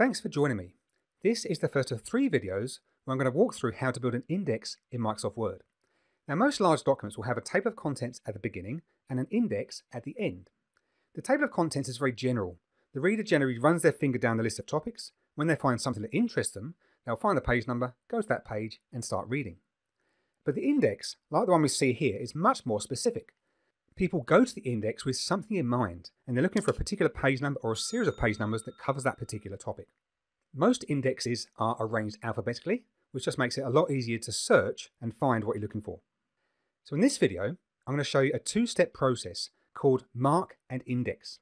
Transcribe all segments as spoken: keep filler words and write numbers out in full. Thanks for joining me. This is the first of three videos where I'm going to walk through how to build an index in Microsoft Word. Now, most large documents will have a table of contents at the beginning and an index at the end. The table of contents is very general. The reader generally runs their finger down the list of topics. When they find something that interests them, they'll find the page number, go to that page and start reading. But the index, like the one we see here, is much more specific. People go to the index with something in mind, and they're looking for a particular page number or a series of page numbers that covers that particular topic. Most indexes are arranged alphabetically, which just makes it a lot easier to search and find what you're looking for. So in this video, I'm going to show you a two-step process called mark and index.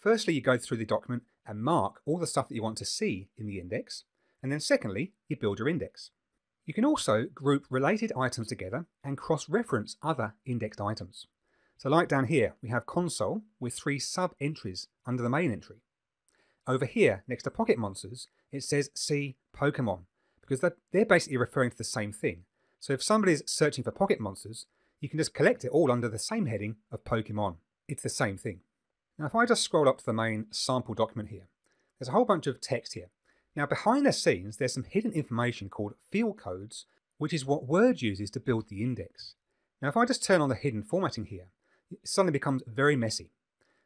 Firstly, you go through the document and mark all the stuff that you want to see in the index, and then secondly, you build your index. You can also group related items together and cross-reference other indexed items. So like down here, we have console with three sub-entries under the main entry. Over here, next to Pocket Monsters, it says see Pokemon, because they're basically referring to the same thing. So if somebody's searching for Pocket Monsters, you can just collect it all under the same heading of Pokemon. It's the same thing. Now if I just scroll up to the main sample document here, there's a whole bunch of text here. Now behind the scenes, there's some hidden information called field codes, which is what Word uses to build the index. Now if I just turn on the hidden formatting here, it suddenly becomes very messy.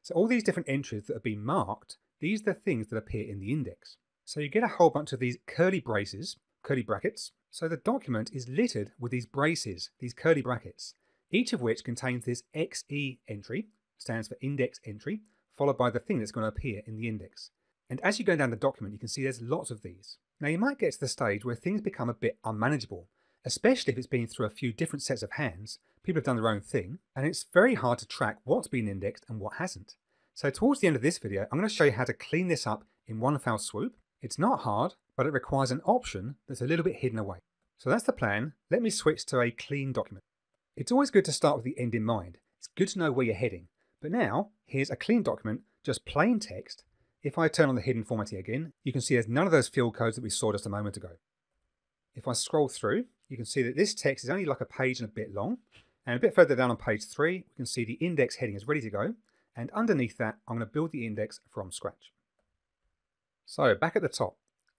So all these different entries that have been marked, these are the things that appear in the index. So you get a whole bunch of these curly braces, curly brackets. So the document is littered with these braces, these curly brackets, each of which contains this X E entry, stands for index entry, followed by the thing that's going to appear in the index. And as you go down the document, you can see there's lots of these. Now you might get to the stage where things become a bit unmanageable, especially if it's been through a few different sets of hands, people have done their own thing, and it's very hard to track what's been indexed and what hasn't. So towards the end of this video, I'm going to show you how to clean this up in one fell swoop. It's not hard, but it requires an option that's a little bit hidden away. So that's the plan. Let me switch to a clean document. It's always good to start with the end in mind. It's good to know where you're heading. But now, here's a clean document, just plain text. If I turn on the hidden formatting again, you can see there's none of those field codes that we saw just a moment ago. If I scroll through, you can see that this text is only like a page and a bit long. And a bit further down on page three, we can see the index heading is ready to go. And underneath that, I'm going to build the index from scratch. So back at the top,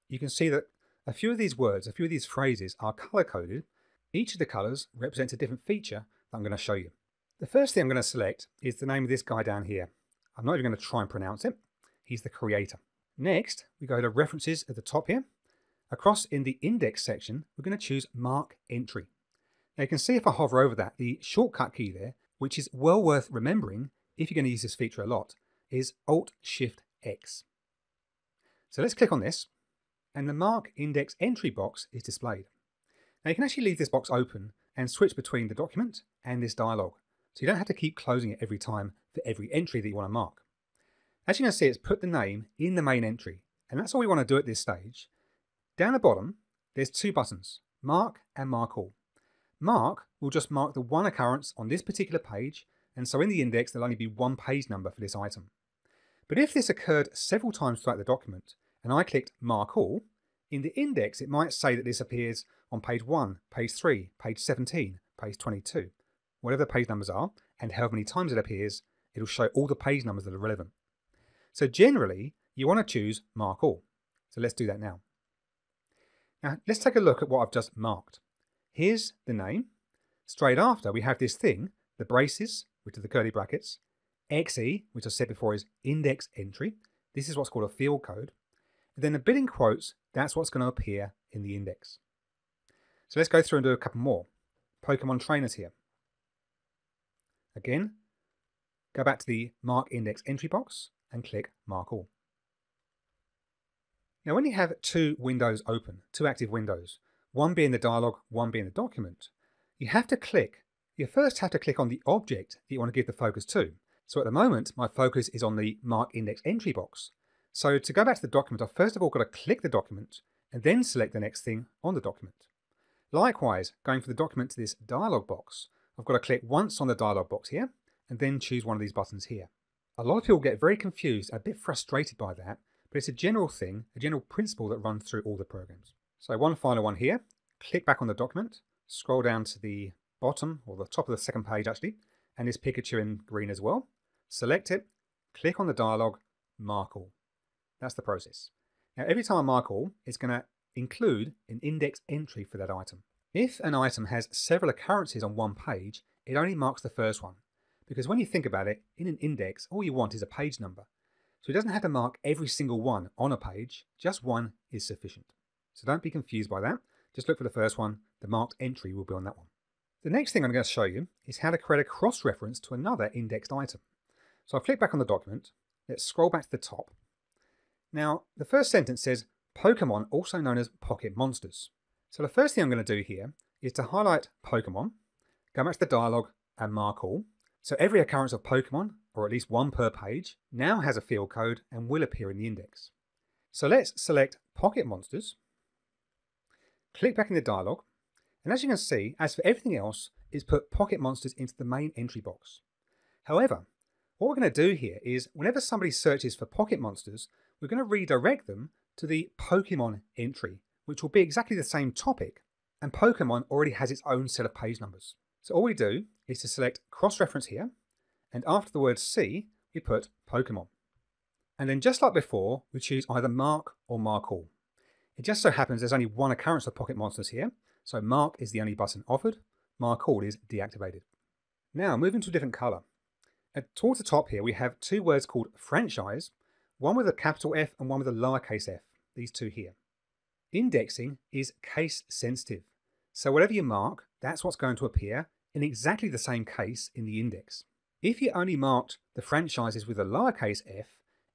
you can see that a few of these words, a few of these phrases are color-coded. Each of the colors represents a different feature that I'm going to show you. The first thing I'm going to select is the name of this guy down here. I'm not even going to try and pronounce it. He's the creator. Next, we go to references at the top here. Across in the index section, we're going to choose mark entry. Now you can see if I hover over that, the shortcut key there, which is well worth remembering if you're going to use this feature a lot, is alt shift X. So let's click on this, and the mark index entry box is displayed. Now you can actually leave this box open and switch between the document and this dialog. So you don't have to keep closing it every time for every entry that you want to mark. As you can see, it's put the name in the main entry, and that's all we want to do at this stage. Down the bottom, there's two buttons, mark and mark all. Mark will just mark the one occurrence on this particular page, and so in the index there'll only be one page number for this item. But if this occurred several times throughout the document, and I clicked mark all, in the index it might say that this appears on page one, page three, page seventeen, page twenty-two, whatever the page numbers are, and however many times it appears, it'll show all the page numbers that are relevant. So generally, you want to choose mark all. So let's do that now. Now let's take a look at what I've just marked. Here's the name. Straight after we have this thing, the braces, which are the curly brackets, X E, which I said before is index entry. This is what's called a field code. And then a bit in quotes, that's what's going to appear in the index. So let's go through and do a couple more. Pokemon trainers here. Again, go back to the mark index entry box and click mark all. Now when you have two windows open, two active windows, one being the dialog, one being the document, you have to click, you first have to click on the object that you want to give the focus to. So at the moment, my focus is on the mark index entry box. So to go back to the document, I've first of all got to click the document and then select the next thing on the document. Likewise, going from the document to this dialog box, I've got to click once on the dialog box here and then choose one of these buttons here. A lot of people get very confused, a bit frustrated by that, but it's a general thing, a general principle that runs through all the programs. So one final one here, click back on the document, scroll down to the bottom or the top of the second page actually, and this Pikachu in green as well. Select it, click on the dialog, mark all. That's the process. Now, every time I mark all, it's going to include an index entry for that item. If an item has several occurrences on one page, it only marks the first one. Because when you think about it, in an index, all you want is a page number. So it doesn't have to mark every single one on a page, just one is sufficient. So don't be confused by that. Just look for the first one, the marked entry will be on that one. The next thing I'm going to show you is how to create a cross-reference to another indexed item. So I'll flick back on the document, let's scroll back to the top. Now, the first sentence says, Pokemon, also known as Pocket Monsters. So the first thing I'm going to do here is to highlight Pokemon, go back to the dialog and mark all. So every occurrence of Pokemon, or at least one per page, now has a field code and will appear in the index. So let's select Pocket Monsters, click back in the dialog, and as you can see, as for everything else, it's put Pocket Monsters into the main entry box. However, what we're going to do here is, whenever somebody searches for Pocket Monsters, we're going to redirect them to the Pokemon entry, which will be exactly the same topic, and Pokemon already has its own set of page numbers. So all we do is to select cross-reference here, and after the word C, we put Pokemon. And then just like before, we choose either mark or mark all. It just so happens there's only one occurrence of Pocket Monsters here, so mark is the only button offered, mark all is deactivated. Now moving to a different colour. At towards the top here we have two words called franchise, one with a capital F and one with a lowercase f, these two here. Indexing is case sensitive, so whatever you mark, that's what's going to appear in exactly the same case in the index. If you only marked the franchises with a lowercase f,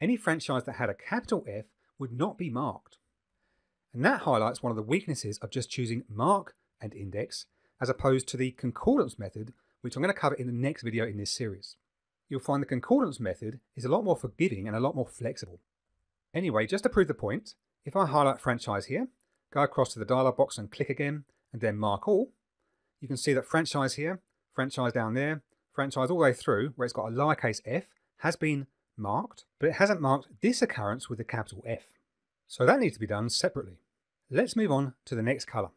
any franchise that had a capital F would not be marked. And that highlights one of the weaknesses of just choosing mark and index, as opposed to the concordance method, which I'm going to cover in the next video in this series. You'll find the concordance method is a lot more forgiving and a lot more flexible. Anyway, just to prove the point, if I highlight franchise here, go across to the dialog box and click again, and then mark all, you can see that franchise here, franchise down there, franchise all the way through where it's got a lowercase f has been marked, but it hasn't marked this occurrence with a capital F. So that needs to be done separately. Let's move on to the next colour.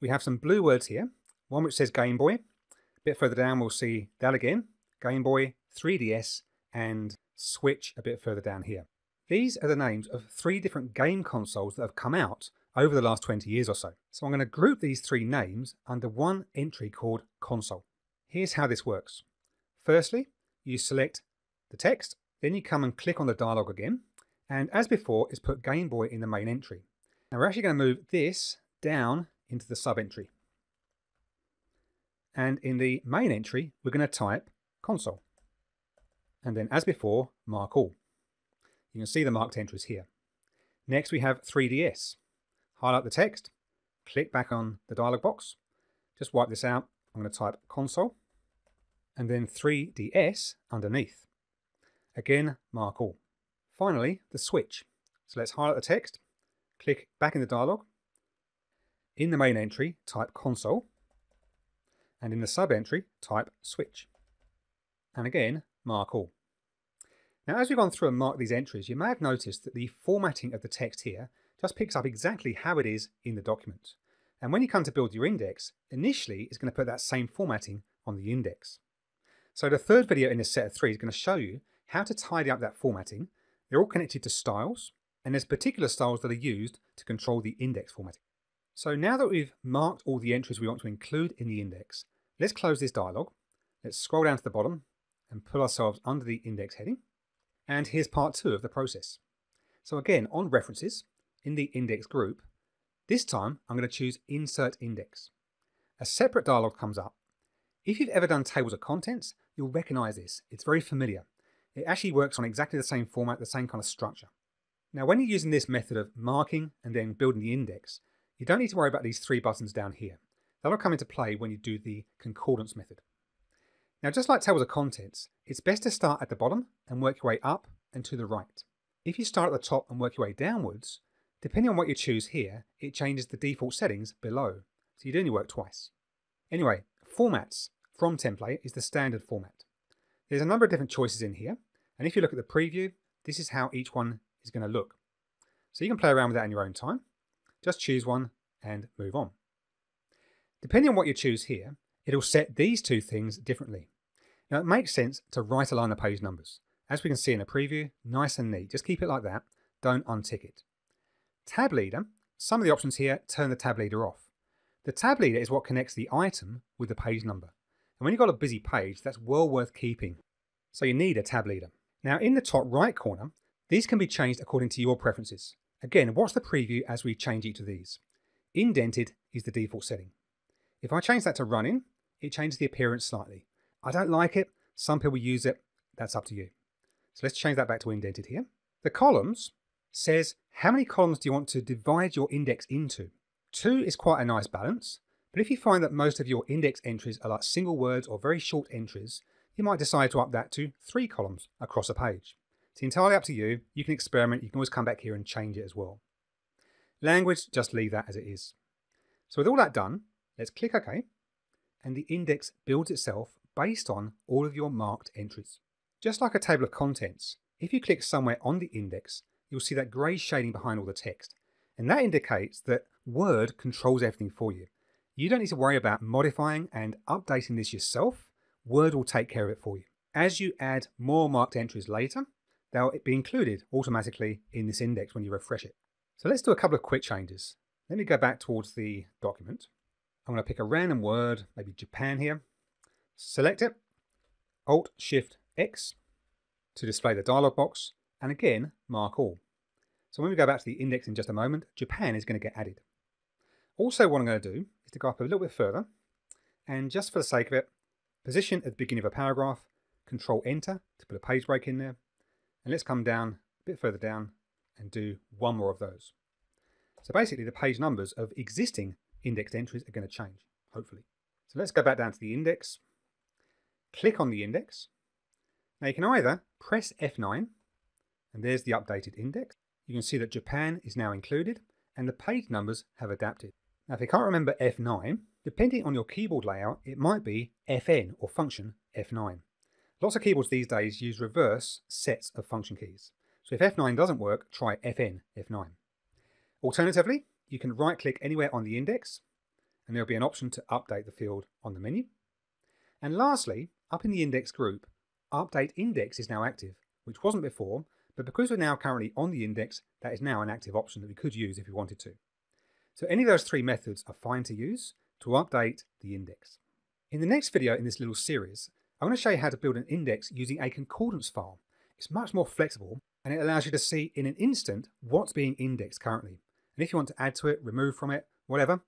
We have some blue words here, one which says Game Boy. A bit further down we'll see that again, Game Boy, three D S and Switch a bit further down here. These are the names of three different game consoles that have come out over the last twenty years or so. So I'm going to group these three names under one entry called console. Here's how this works. Firstly, you select the text, then you come and click on the dialog again, and as before, it's put Game Boy in the main entry. Now we're actually going to move this down into the sub-entry. And in the main entry, we're going to type console. And then as before, mark all. You can see the marked entries here. Next we have three D S. Highlight the text, click back on the dialog box, just wipe this out, I'm going to type console, and then three D S underneath. Again, mark all. Finally, the Switch. So let's highlight the text, click back in the dialog, in the main entry type console, and in the sub-entry type Switch. And again, mark all. Now as we've gone through and marked these entries, you may have noticed that the formatting of the text here just picks up exactly how it is in the document. And when you come to build your index, initially it's going to put that same formatting on the index. So the third video in this set of three is going to show you how to tidy up that formatting. They're all connected to styles, and there's particular styles that are used to control the index formatting. So now that we've marked all the entries we want to include in the index, let's close this dialog, let's scroll down to the bottom and pull ourselves under the index heading. And here's part two of the process. So again, on references, in the index group, this time I'm going to choose Insert Index. A separate dialog comes up. If you've ever done tables of contents, you'll recognise this. It's very familiar. It actually works on exactly the same format, the same kind of structure. Now when you're using this method of marking and then building the index, you don't need to worry about these three buttons down here. That'll come into play when you do the concordance method. Now just like tables of contents, it's best to start at the bottom and work your way up and to the right. If you start at the top and work your way downwards, depending on what you choose here, it changes the default settings below, so you'd only work twice. Anyway, formats from template is the standard format. There's a number of different choices in here, and if you look at the preview, this is how each one is going to look. So you can play around with that in your own time, just choose one and move on. Depending on what you choose here, it'll set these two things differently. Now it makes sense to right align the page numbers, As we can see in the preview, nice and neat. Just keep it like that. Don't untick it. Tab leader. Some of the options here, turn the tab leader off. The tab leader is what connects the item with the page number. And when you've got a busy page, that's well worth keeping. So you need a tab leader. Now in the top right corner, these can be changed according to your preferences. Again, watch the preview as we change each of these. Indented is the default setting. If I change that to running, it changes the appearance slightly. I don't like it. Some people use it. That's up to you. So let's change that back to indented here. The columns says, how many columns do you want to divide your index into? Two is quite a nice balance, but if you find that most of your index entries are like single words or very short entries, you might decide to up that to three columns across a page. It's entirely up to you. You can experiment. You can always come back here and change it as well. Language, just leave that as it is. So with all that done, let's click OK, and the index builds itself based on all of your marked entries. Just like a table of contents, if you click somewhere on the index, you'll see that grey shading behind all the text, and that indicates that Word controls everything for you. You don't need to worry about modifying and updating this yourself. Word will take care of it for you. As you add more marked entries later, they'll be included automatically in this index when you refresh it. So let's do a couple of quick changes. Let me go back towards the document. I'm going to pick a random word, maybe Japan here. Select it, Alt Shift X to display the dialog box, and again, mark all. So when we go back to the index in just a moment, Japan is going to get added. Also, what I'm going to do is to go up a little bit further, and just for the sake of it, position at the beginning of a paragraph, Control Enter to put a page break in there, and let's come down a bit further down and do one more of those. So basically, the page numbers of existing indexed entries are going to change, hopefully. So let's go back down to the index, click on the index. Now you can either press F nine, and there's the updated index. You can see that Japan is now included, and the page numbers have adapted. Now if you can't remember F nine, depending on your keyboard layout, it might be F N or function F nine. Lots of keyboards these days use reverse sets of function keys. So if F nine doesn't work, try F N, F nine. Alternatively, you can right-click anywhere on the index, and there'll be an option to update the field on the menu. And lastly, up in the index group, Update Index is now active, which wasn't before, but because we're now currently on the index, that is now an active option that we could use if we wanted to. So any of those three methods are fine to use to update the index. In the next video in this little series, I want to show you how to build an index using a concordance file. It's much more flexible, and it allows you to see in an instant what's being indexed currently. And if you want to add to it, remove from it, whatever,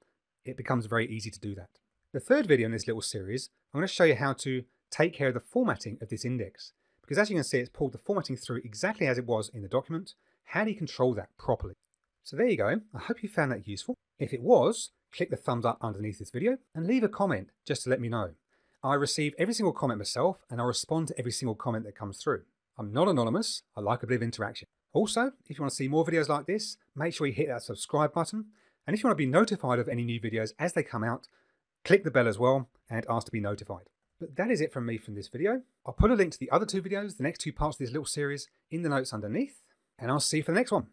it becomes very easy to do that. The third video in this little series, I'm going to show you how to take care of the formatting of this index, because as you can see, it's pulled the formatting through exactly as it was in the document. How do you control that properly? So there you go. I hope you found that useful. If it was, click the thumbs up underneath this video and leave a comment just to let me know. I receive every single comment myself, and I respond to every single comment that comes through. I'm not anonymous. I like a bit of interaction. Also, if you want to see more videos like this, make sure you hit that subscribe button. And if you want to be notified of any new videos as they come out, click the bell as well and ask to be notified. But that is it from me from this video. I'll put a link to the other two videos, the next two parts of this little series, in the notes underneath, and I'll see you for the next one.